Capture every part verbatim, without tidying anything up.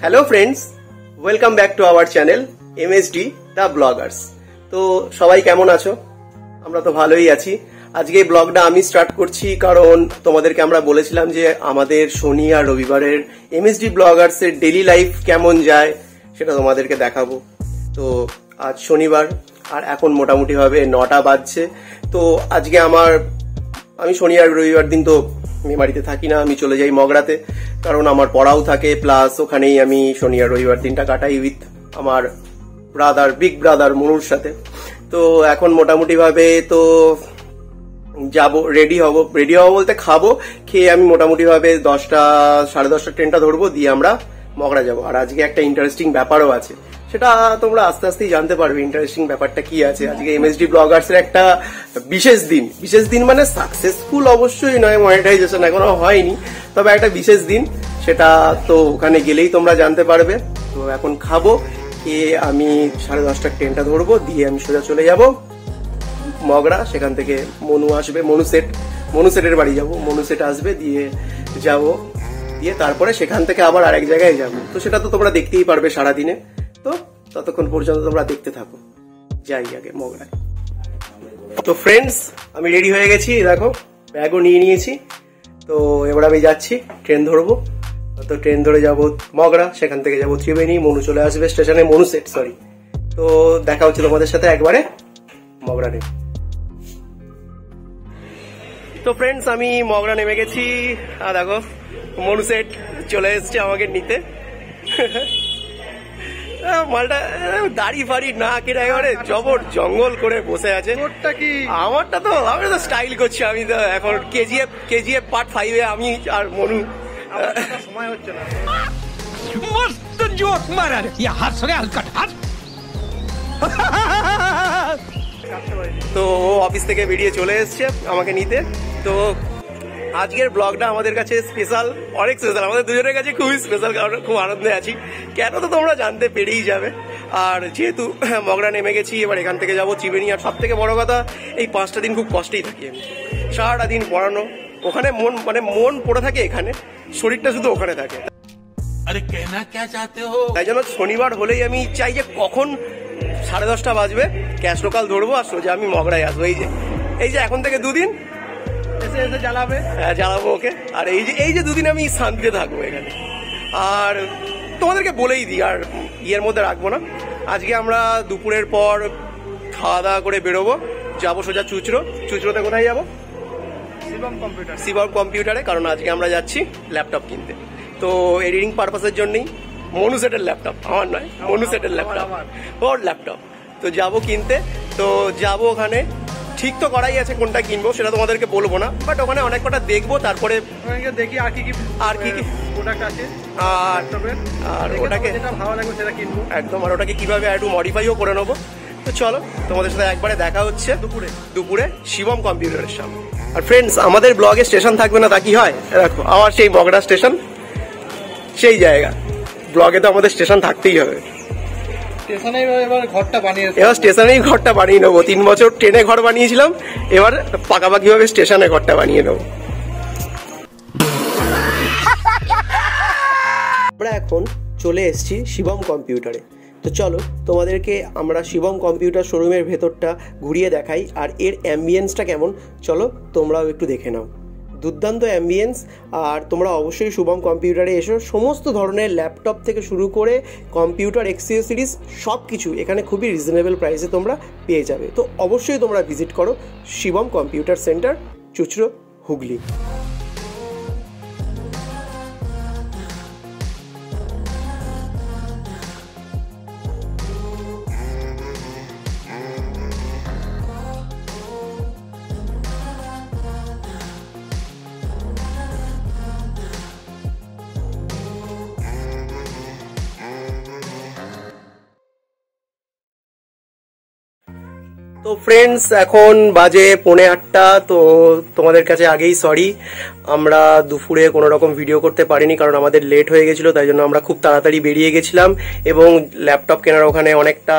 Hello friends, welcome back to our channel MSD the bloggers. तो सबाई केमन आछो? आमरा तो भालोई आछि। आजके ब्लगटा आमी स्टार्ट करछि कारण तोमादेरके आमरा बोलेछिलाम जे आमादेर शनि आर रविबारेर एमएसडी ब्लगार्स एर डेली लाइफ केमन जाय सेटा तोमादेरके देखाबो। तो आज शनिवार আর এখন মোটামুটি ভাবে নটা বাজছে। তো আজকে আমার আমি শনি আর রবিবার দিন তো আমি বাড়িতে থাকি না, আমি চলে যাই মগরাতে, কারণ আমার পড়াও থাকে প্লাস ওখানেই আমি শনি আর রবিবার দিনটা কাটাই উইথ আমার ব্রাদার, বিগ ব্রাদার মনুর সাথে। তো এখন মোটামুটি ভাবে তো যাব, রেডি হব, রেডি হব বলতে খাবো, খেয়ে আমি মোটামুটি ভাবে দশটা সাড়ে দশটা ট্রেনটা ধরবো, দিয়ে আমরা মগরা যাবো। আর আজকে একটা ইন্টারেস্টিং ব্যাপারও আছে, সেটা তোমরা আস্তে আস্তেই জানতে পারবে ইন্টারেস্টিং ব্যাপারটা কি আছে। আজকে এমএসডি ব্লগার্স এর একটা বিশেষ দিন, বিশেষ দিন মানে সাকসেসফুল অবশ্যই নয়, মনিটাইজেশন এখনো হয়নি, তবে একটা বিশেষ দিন, সেটা তো ওখানে গেলেই তোমরা জানতে পারবে। তো এখন খাবো, খেয়ে আমি সাড়ে দশটার ট্রেনটা ধরবো, দিয়ে আমি সোজা চলে যাব মগরা। সেখান থেকে মনু আসবে, মনু সেট, মনু সেটের বাড়ি যাবো, মনু সেট আসবে, দিয়ে যাবো, দিয়ে তারপরে সেখান থেকে আবার আরেক জায়গায় যাবো। তো সেটা তো তোমরা দেখতেই পারবে সারাদিনে। তো ততক্ষণ পর্যন্ত তোমরা দেখতে থাকো, যাই আগে মগরায়। তো ফ্রেন্ডস, আমি রেডি হয়ে গেছি, দেখো ব্যাগও নিয়ে নিয়েছি। তো এবার আমি যাচ্ছি, ট্রেন ধরবো, তো ট্রেন ধরে যাব মগরা, সেখান থেকে যাবো ত্রিবেণী, মনু চলে আসবে স্টেশনে, মনু সেট সরি। তো দেখা হচ্ছে তোমাদের সাথে একবারে মগরা নেমে। তো ফ্রেন্ডস, আমি মগরা নেমে গেছি, আর দেখো মনু সেট চলে এসছে আমাকে নিতে। মালটা দাড়ি ফাড়ি না কেটে একেবারে জবর জঙ্গল করে বসে আছে। আমারটা তো আমি তো স্টাইল করছি, আমি তো এখন কেজিএফ কেজিএফ পার্ট ফাইভে আমি আর মনু। সময় হচ্ছে না মস্ত জোক মারার, ইয়া হাসরে হালকা হাস। তো ও অফিস থেকে বেরিয়ে চলে এসছে আমাকে নিতে। তো আজকের ব্লগটা আমাদের কাছে স্পেশাল, অনেক স্পেশাল, আমাদের দুজনের কাছে খুবই স্পেশাল, কারণ খুব আনন্দে আছি। কেন তো তোমরা জানতে পেরেই যাবে। আর যেহেতু মগরা নেমে গেছি, এবার এখান থেকে যাবো ত্রিবেণী। আর সব থেকে বড় কথা, এই পাঁচটা দিন খুব কষ্টেই থাকি আমি, সারাটা দিন পড়ানো, ওখানে মন মানে মন পড়ে থাকে, এখানে শরীরটা শুধু ওখানে থাকে। তাই জন্য শনিবার হলেই আমি চাই যে কখন সাড়ে দশটা বাজবে ক্যাশ লোকাল ধরবো আর সোজা আমি মগরায় আসবো। এই যে এই যে এখন থেকে দুদিন জ্বালাবে, হ্যাঁ জ্বালাবো ওকে। আর এই যে এই যে দুদিন আমি শান্তিতে থাকবো এখানে। আর তোমাদেরকে বলেই দিই, আর ইয়ের মধ্যে রাখবো না, আজকে আমরা দুপুরের পর খাওয়া দাওয়া করে বেরোবো, যাবো সোজা চুচরো। চুচরোতে কোথায় যাবো? শিবম কম্পিউটার, শিবম কম্পিউটারে, কারণ আজকে আমরা যাচ্ছি ল্যাপটপ কিনতে। তো এডিটিং পারপাসের জন্যই, মনু সেটের ল্যাপটপ, আমার নয়, মনু সেটের ল্যাপটপ, ওর ল্যাপটপ। তো যাবো কিনতে, তো যাবো ওখানে ঠিক তো করাই আছে কোনটা কিনবো সেটা তোমাদেরকে বলবো না, বাট ওখানে অনেক কটা দেখবো, তারপরে দেখি আর কি কি আর কি কি প্রোডাক্ট আছে, আর আর ওটাকে যেটা ভালো লাগবে সেটা কিনবো একদম। আর ওটাকে কিভাবে একটু মডিফাইও করে নেবো। তো চলো, তোমাদের সাথে একবারে দেখা হচ্ছে দুপুরে, দুপুরে শিবম কম্পিউটারের সামনে। আর ফ্রেন্ডস, আমাদের ব্লগে স্টেশন থাকবে না তা কি হয়? দেখো আমার সেই মগরা স্টেশন, সেই জায়গা, ব্লগে তো আমাদের স্টেশন থাকতেই হবে। এবার স্টেশনেই ঘরটা বানিয়ে নেবো, তিন বছর ট্রেনে ঘর বানিয়েছিলাম, এবার পাকাপাকি ভাবে স্টেশনে ঘরটা বানিয়ে নেবো। আমরা এখন চলে এসেছি শিবম কম্পিউটারে। তো চলো তোমাদেরকে আমরা শিবম কম্পিউটার শোরুমের ভেতরটা ঘুরিয়ে দেখাই, আর এর অ্যাম্বিয়েন্সটা কেমন চলো তোমরাও একটু দেখে নাও। দুর্দান্ত অ্যাম্বিয়েন্স। আর তোমরা অবশ্যই শুভম কম্পিউটারে এসো, সমস্ত ধরনের ল্যাপটপ থেকে শুরু করে কম্পিউটার অ্যাক্সেসরিজ সব কিছু এখানে খুবই রিজনেবল প্রাইসে তোমরা পেয়ে যাবে। তো অবশ্যই তোমরা ভিজিট করো শিবম কম্পিউটার সেন্টার, চুচরো, হুগলি। তো ফ্রেন্ডস, এখন বাজে পৌনে আটটা। তো তোমাদের কাছে আগেই সরি, আমরা দুপুরে কোনো রকম ভিডিও করতে পারিনি কারণ আমাদের লেট হয়ে গেছিলো, তাই জন্য আমরা খুব তাড়াতাড়ি বেরিয়ে গেছিলাম। এবং ল্যাপটপ কেনার ওখানে অনেকটা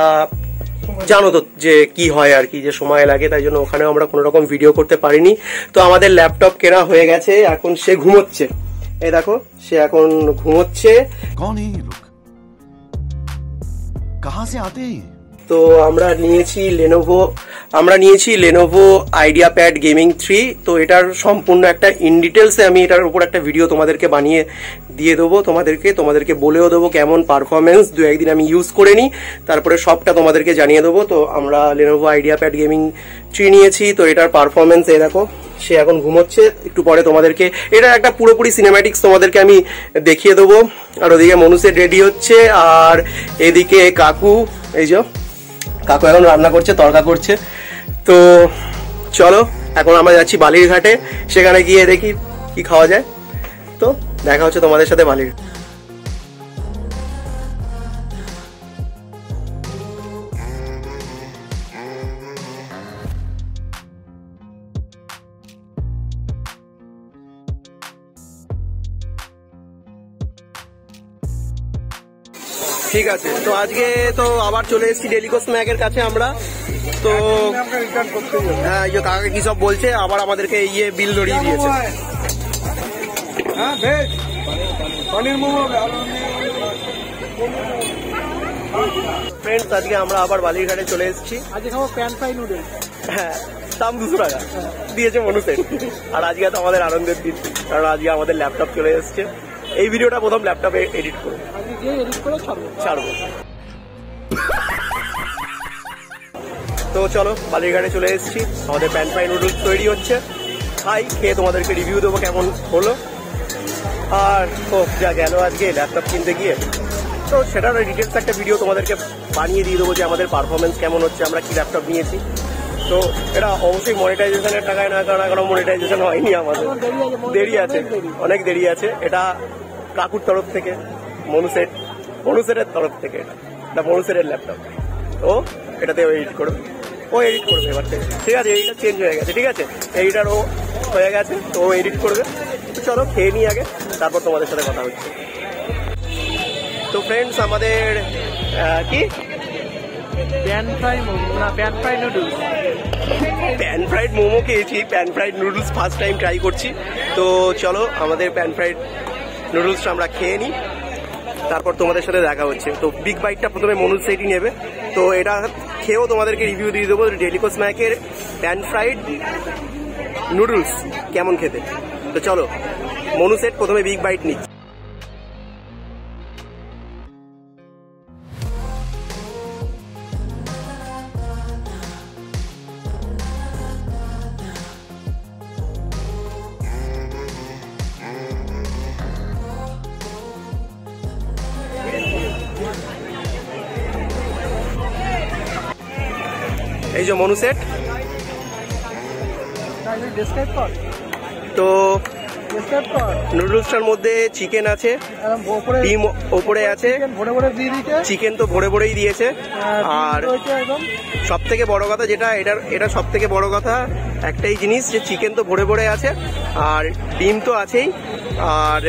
জানো তো যে কি হয় আর কি, যে সময় লাগে, তাই জন্য ওখানেও আমরা কোনো রকম ভিডিও করতে পারিনি। তো আমাদের ল্যাপটপ কেনা হয়ে গেছে, এখন সে ঘুমোচ্ছে, এই দেখো সে এখন ঘুমোচ্ছে। কোন এই লোক कहां से आते हैं? তো আমরা নিয়েছি Lenovo আমরা নিয়েছি Lenovo IdeaPad Gaming থ্রি। তো এটার সম্পূর্ণ একটা ইন ডিটেইলসে আমি এটার উপর একটা ভিডিও তোমাদেরকে বানিয়ে দিয়ে দেবো, তোমাদেরকে তোমাদেরকে বলেও দেবো কেমন পারফরমেন্স, দু একদিন আমি ইউজ করে নিই তারপরে সবটা তোমাদেরকে জানিয়ে দেবো। তো আমরা Lenovo IdeaPad Gaming থ্রি নিয়েছি। তো এটার পারফরমেন্স এই দেখো সে এখন ঘুমোচ্ছে, একটু পরে তোমাদেরকে এটা একটা পুরোপুরি সিনেম্যাটিক্স তোমাদেরকে আমি দেখিয়ে দেবো। আর ওদিকে মনুষের রেডি হচ্ছে, আর এদিকে কাকু এই যে কাকু এখন রান্না করছে, তরকা করছে। তো চলো এখন আমরা যাচ্ছি বালির ঘাটে, সেখানে গিয়ে দেখি কি খাওয়া যায়। তো দেখা হচ্ছে তোমাদের সাথে বালির। ঠিক আছে, তো আজকে তো আবার চলে এসেছি ডেলিকো স্ন্যাকের কাছে আমরা। তো হ্যাঁ কাকা কি সব বলছে, আবার আমাদেরকে ইয়ে বিল ধরিয়ে দিয়েছে। ফ্রেন্ডস আজকে আমরা আবার বালিরঘাটে চলে এসেছি, আজকে খাবো প্যান ফ্রাই নুডলস। হ্যাঁ দাম দুশো টাকা দিয়েছে মানুষের। আর আজকে তো আমাদের আনন্দের দিন, কারণ আজকে আমাদের ল্যাপটপ চলে এসছে। এই ভিডিওটা প্রথম ল্যাপটপে এডিট করব, আজকে এডিট করে ছাড়বো ছাড়বো তো চলো বালিরঘাটে চলে এসেছি, আমাদের প্যান ফ্রাই নুডলস তৈরি হচ্ছে, খাই, খেয়ে তোমাদেরকে রিভিউ দেবো কেমন হলো। আর তো যা গেল আজকে ল্যাপটপ কিনতে গিয়ে, তো সেটার ডিটেলস একটা ভিডিও তোমাদেরকে বানিয়ে দিয়ে দেবো যে আমাদের পারফরমেন্স কেমন হচ্ছে, আমরা কি ল্যাপটপ নিয়েছি। তো এটা অবশ্যই মনিটাইজেশনের টাকায় না, কারণ এখন মনিটাইজেশন হয়নি, আমাদের দেরি আছে, অনেক দেরি আছে। এটা কাকুর তরফ থেকে, মনুসেট মনুসেটের তরফ থেকে, এটা এটা মনুসেটের ল্যাপটপ। তো এটাতে ও এডিট করবে, ও এডিট করবে এবার থেকে, ঠিক আছে? এইটা চেঞ্জ হয়ে গেছে, ঠিক আছে, এইটার ও হয়ে গেছে, তো ও এডিট করবে। তো চলো খেয়ে নিই আগে, তারপর তোমাদের সাথে কথা হচ্ছে। তো ফ্রেন্ডস আমাদের কি প্যান ফ্রাই মোমো না pan fry noodles, pan fried momo খেয়েছি, pan fried noodles first time try করছি। তো চলো আমাদের প্যান ফ্রাইড নুডলসটা আমরা খেয়ে নিই, তারপর তোমাদের সাথে দেখা হচ্ছে। তো বিগ বাইটটা প্রথমে মনুষ সেটি নেবে, তো এটা খেয়েও তোমাদেরকে রিভিউ দিয়ে দেবো ডেলিকো স্ন্যাকের প্যান ফ্রাইড নুডলস কেমন খেতে। তো চলো মনু সেট প্রথমে বিগ বাইট নিচ্ছে। এই যে মনু সেট, তো নুডলসটার মধ্যে চিকেন আছে, ডিম ওপরে আছে, চিকেন তো ভরে ভরেই দিয়েছে। আর সব থেকে বড় কথা যেটা, এটার এটা সব থেকে বড় কথা একটাই জিনিস যে চিকেন তো ভরে ভরে আছে, আর ডিম তো আছেই। আর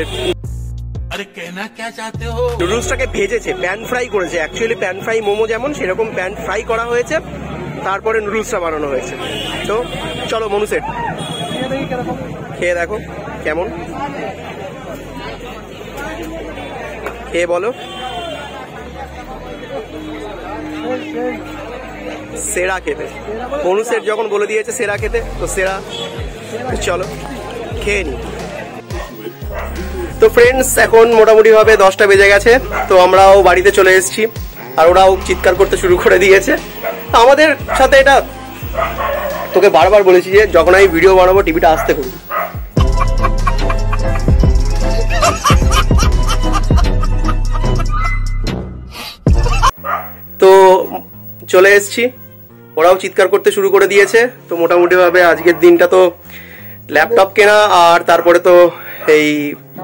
নুডলসটাকে ভেজেছে, প্যান ফ্রাই করেছে, অ্যাকচুয়ালি প্যান ফ্রাই মোমো যেমন সেরকম প্যান ফ্রাই করা হয়েছে, তারপরে নুডলসটা বানানো হয়েছে। তো চলো মনু সেট খেয়ে দেখো কেমন, খেয়ে বলো সেরা খেতে। মনু সেট যখন বলে দিয়েছে সেরা খেতে, তো সেরা। চলো খেয়ে নি। তো ফ্রেন্ডস এখন মোটামুটি ভাবে দশটা বেজে গেছে, তো আমরাও বাড়িতে চলে এসেছি, আর ওরাও চিৎকার করতে শুরু করে দিয়েছে আমাদের সাথে। এটা তোকে বারবার বলেছি যে যখন আমি ভিডিও বানাবো টিভিটা আস্তে করবি। তো চলে এসছি, ওরাও চিৎকার করতে শুরু করে দিয়েছে। তো মোটামুটি ভাবে আজকের দিনটা তো ল্যাপটপ কেনা, আর তারপরে তো এই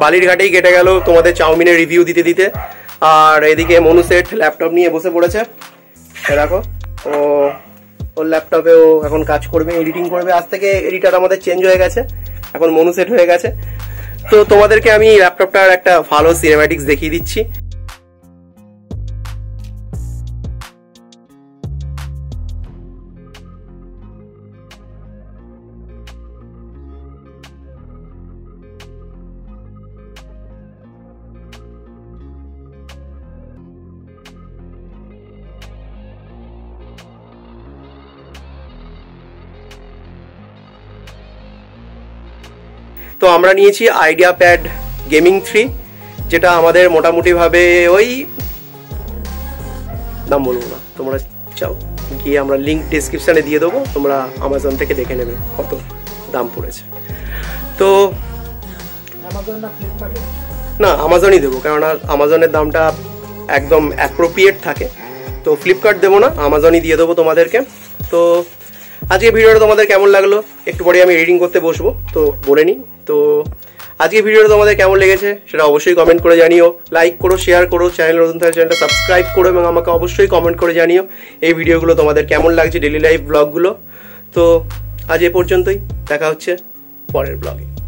বালির ঘাটেই কেটে গেল তোমাদের চাউমিনের রিভিউ দিতে দিতে। আর এদিকে মনু সেট ল্যাপটপ নিয়ে বসে পড়েছে, দেখো ও ওর ল্যাপটপে ও এখন কাজ করবে, এডিটিং করবে। আজ থেকে এডিটার আমাদের চেঞ্জ হয়ে গেছে, এখন মনু সেট হয়ে গেছে। তো তোমাদেরকে আমি ল্যাপটপটার একটা ভালো সিনেম্যাটিক্স দেখিয়ে দিচ্ছি। तो आमरा नियेछि आइडियापैड गेमिंग थ्री जेटा आमादेर मोटामुटी भावे ओई नाम बोलबो ना तोमरा चाओ कि आमरा लिंक डेस्क्रिप्शने दिए देबो तोमरा अ্যামাজন থেকে দেখে নেবে কত দাম পড়েছে। তো অ্যামাজন না ফ্লিপকার্টে না অ্যামাজনই দেবো কারণ অ্যামাজনের দামটা একদম অ্যাপ্রোপ্রিয়েট থাকে। তো ফ্লিপকার্ট দেবো না অ্যামাজনই দিয়ে দেবো তোমাদেরকে। তো आज के भिडियो तुम्हारे केमन लगलो एकटू पड़े आमी एडिटिंग करते बसबो तो बोले नी। तो आज के भिडियो तुम्हारे केमन लेगेछे सेटा अवश्य कमेंट करे जानियो, लाइक करो, शेयर करो, चैनल नतुन थाकले चैनलटा सबस्क्राइब करो एबं आमाके अवश्य कमेंट करे जानियो एई भिडियोगुलो तुम्हारे केमन लागछे डेली लाइफ ब्लगगुलो। तो आज ए पर्यन्तই, देखा होच्छे परेर ब्लगे।